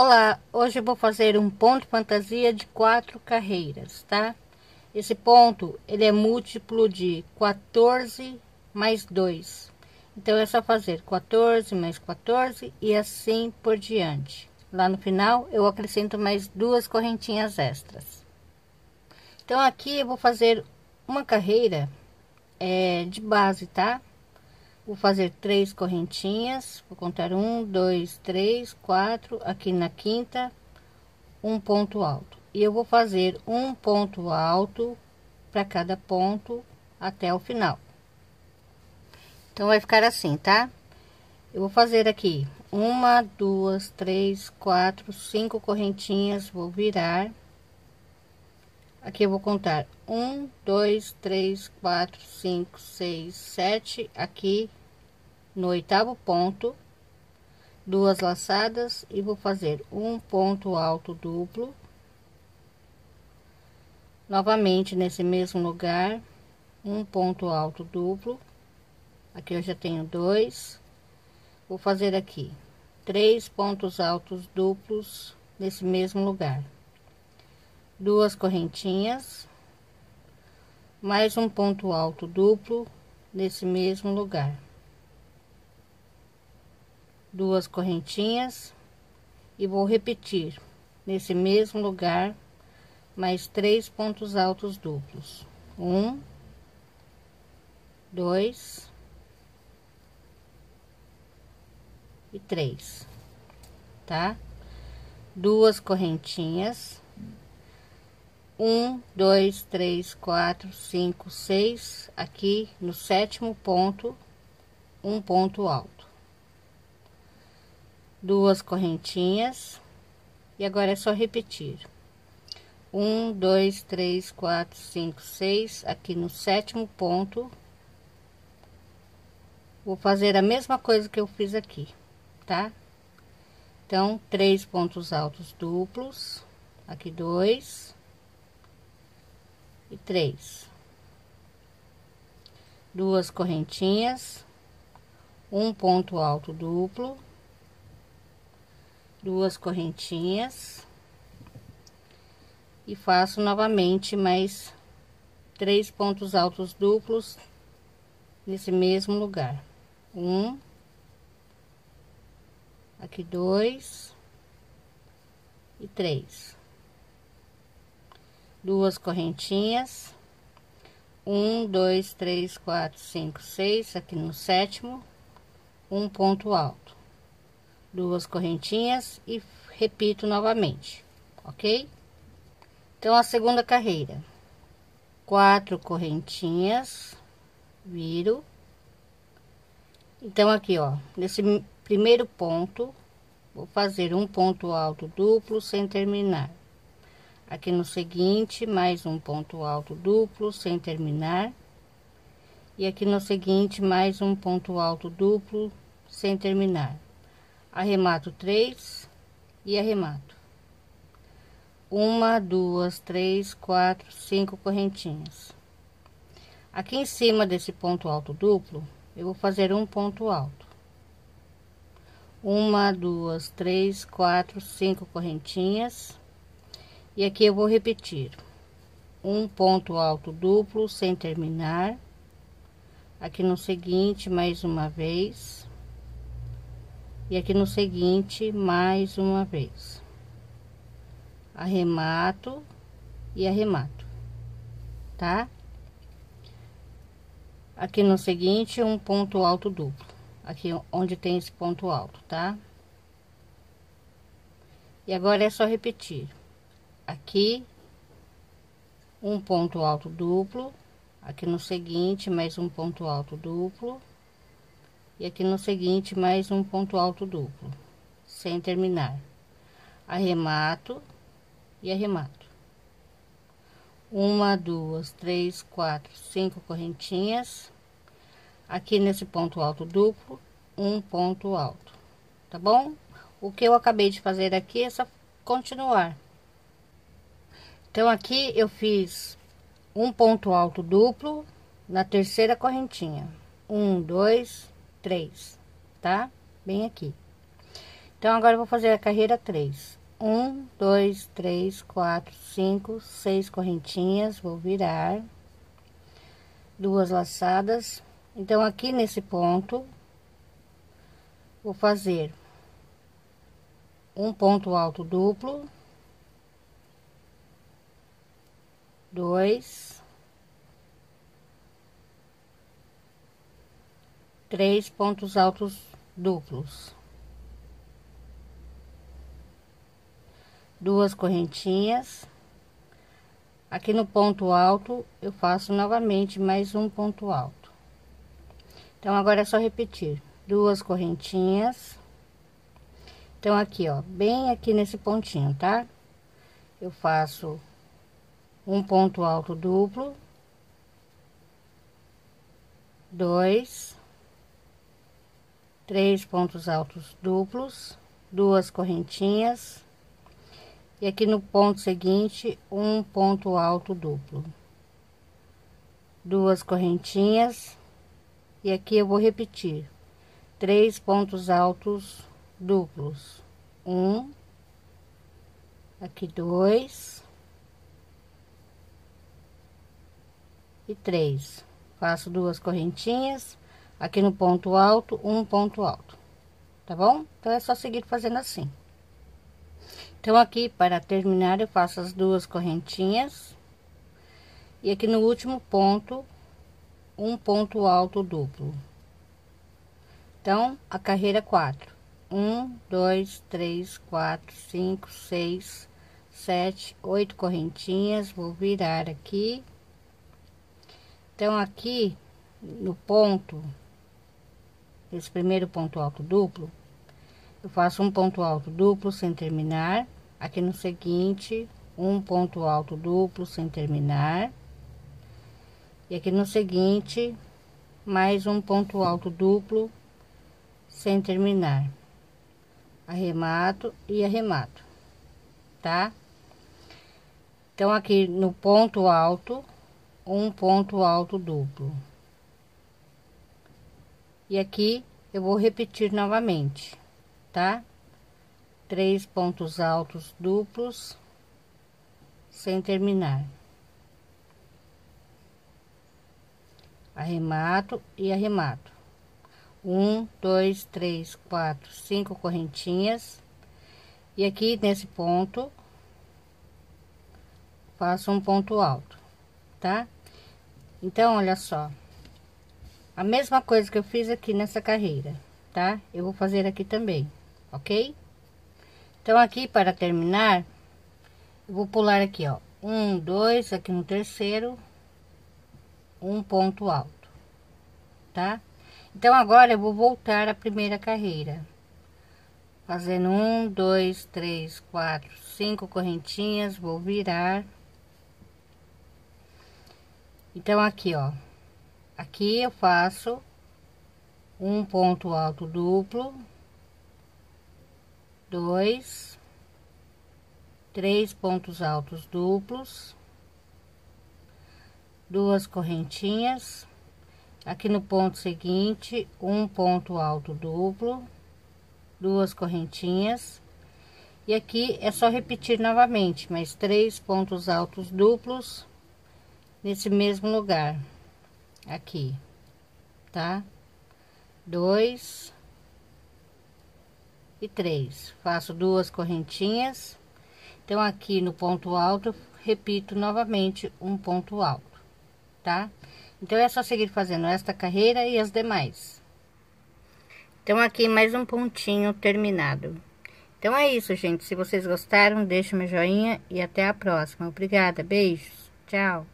Olá, hoje eu vou fazer um ponto fantasia de 4 carreiras, tá? Esse ponto, ele é múltiplo de 14 mais 2. Então, é só fazer 14 mais 14 e assim por diante. Lá no final, eu acrescento mais 2 correntinhas extras. Então, aqui eu vou fazer uma carreira de base, tá? Vou fazer 3 correntinhas, vou contar 1, 2, 3, 4, aqui na quinta, um ponto alto. E eu vou fazer um ponto alto para cada ponto até o final. Então, vai ficar assim, tá? Eu vou fazer aqui 1, 2, 3, 4, 5 correntinhas, vou virar. Aqui eu vou contar 1, 2, 3, 4, 5, 6, 7, aqui no 8º ponto, 2 laçadas e vou fazer um ponto alto duplo. Novamente nesse mesmo lugar, um ponto alto duplo. Aqui eu já tenho 2. Vou fazer aqui 3 pontos altos duplos nesse mesmo lugar. 2 correntinhas, mais um ponto alto duplo nesse mesmo lugar. 2 correntinhas e vou repetir nesse mesmo lugar mais 3 pontos altos duplos. 1, 2 e 3, tá? 2 correntinhas, 1, 2, 3, 4, 5, 6, aqui no 7º ponto, um ponto alto. 2 correntinhas e agora é só repetir 1, 2, 3, 4, 5, 6, aqui no 7º ponto. Vou fazer a mesma coisa que eu fiz aqui, tá? Então, 3 pontos altos duplos, aqui 2 e 3, 2 correntinhas, um ponto alto duplo. 2 correntinhas e faço novamente mais 3 pontos altos duplos nesse mesmo lugar. 1, aqui 2 e 3, 2 correntinhas, 1, 2, 3, 4, 5, 6, aqui no 7º, um ponto alto. 2 correntinhas e repito novamente, ok? Então, a segunda carreira, 4 correntinhas, viro. Então, aqui ó, nesse primeiro ponto, vou fazer um ponto alto duplo sem terminar. Aqui no seguinte, mais um ponto alto duplo sem terminar. E aqui no seguinte, mais um ponto alto duplo sem terminar. Arremato 3 e arremato. 1, 2, 3, 4, 5 correntinhas. Aqui em cima desse ponto alto duplo, eu vou fazer um ponto alto. 1, 2, 3, 4, 5 correntinhas. E aqui eu vou repetir um ponto alto duplo sem terminar. Aqui no seguinte, mais uma vez. E aqui no seguinte, mais uma vez. Arremato e arremato, tá? Aqui no seguinte, um ponto alto duplo. Aqui onde tem esse ponto alto, tá? E agora é só repetir. Aqui, um ponto alto duplo. Aqui no seguinte, mais um ponto alto duplo. E aqui no seguinte, mais um ponto alto duplo, sem terminar. Arremato e arremato. 1, 2, 3, 4, 5 correntinhas. Aqui nesse ponto alto duplo, um ponto alto, tá bom? O que eu acabei de fazer aqui é só continuar. Então, aqui eu fiz um ponto alto duplo na terceira correntinha. 1, 2... 3, tá? Bem aqui. Então, agora eu vou fazer a carreira 3. 1, 2, 3, 4, 5, 6 correntinhas, vou virar, 2 laçadas. Então, aqui nesse ponto, vou fazer um ponto alto duplo, 2, 3 pontos altos duplos, 2 correntinhas. Aqui no ponto alto eu faço novamente mais um ponto alto. Então agora é só repetir 2 correntinhas. Então aqui, ó, bem aqui nesse pontinho, tá? Eu faço um ponto alto duplo, 2, 3 pontos altos duplos, 2 correntinhas. E aqui no ponto seguinte, um ponto alto duplo, 2 correntinhas. E aqui eu vou repetir 3 pontos altos duplos, 1, aqui 2 e 3. Faço 2 correntinhas, aqui no ponto alto, um ponto alto, tá bom? Então é só seguir fazendo assim. Então aqui, para terminar, eu faço as 2 correntinhas e aqui no último ponto, um ponto alto duplo. Então a carreira 4: 1, 2, 3, 4, 5, 6, 7, 8 correntinhas. Vou virar aqui. Então aqui no ponto, esse primeiro ponto alto duplo, eu faço um ponto alto duplo sem terminar. Aqui no seguinte, um ponto alto duplo sem terminar. E aqui no seguinte, mais um ponto alto duplo sem terminar. Arremato e arremato, tá? Então aqui no ponto alto, um ponto alto duplo. E aqui eu vou repetir novamente, tá? 3 pontos altos duplos sem terminar, arremato e arremato. 1, 2, 3, 4, 5 correntinhas. E aqui nesse ponto faço um ponto alto, tá? Então olha só, a mesma coisa que eu fiz aqui nessa carreira, tá? Eu vou fazer aqui também, ok? Então aqui, para terminar, eu vou pular aqui, ó, 1, 2, aqui no terceiro, um ponto alto, tá? Então agora eu vou voltar à primeira carreira, fazendo 1, 2, 3, 4, 5 correntinhas, vou virar. Então aqui, ó, aqui eu faço um ponto alto duplo, 2, 3 pontos altos duplos, 2 correntinhas. Aqui no ponto seguinte, um ponto alto duplo, 2 correntinhas. E aqui é só repetir novamente mais 3 pontos altos duplos nesse mesmo lugar aqui, tá? 2 e 3. Faço 2 correntinhas. Então aqui no ponto alto, repito novamente um ponto alto, tá? Então é só seguir fazendo esta carreira e as demais. Então aqui mais um pontinho terminado. Então é isso, gente. Se vocês gostaram, deixa meu joinha e até a próxima. Obrigada, beijos, tchau.